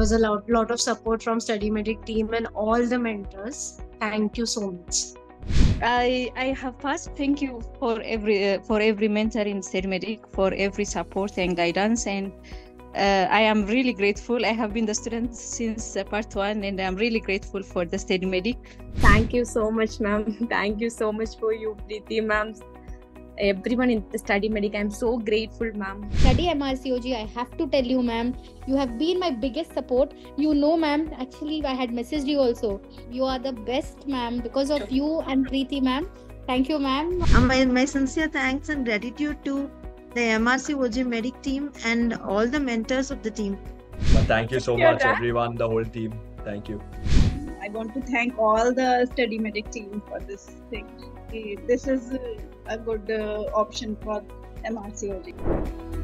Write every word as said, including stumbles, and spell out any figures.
was a lot, lot of support from StudyMedic team and all the mentors. Thank you so much. I I have first thank you for every uh, for every mentor in StudyMedic, for every support and guidance, and uh, I am really grateful. I have been the student since uh, part one, and I am really grateful for the StudyMedic. Thank you so much, ma'am. Thank you so much for you, Preeti, ma'am. Everyone in the StudyMedic, I am so grateful, ma'am. Study M R C O G, I have to tell you, ma'am, you have been my biggest support. You know, ma'am, actually I had messaged you also. You are the best, ma'am, because of you and Preeti, ma'am. Thank you, ma'am. Um, my, my sincere thanks and gratitude to the M R C O G Medic team and all the mentors of the team. Well, thank you so much, everyone, the whole team. Thank you. I want to thank all the StudyMedic team for this thing. This is a good uh, option for M R C O G.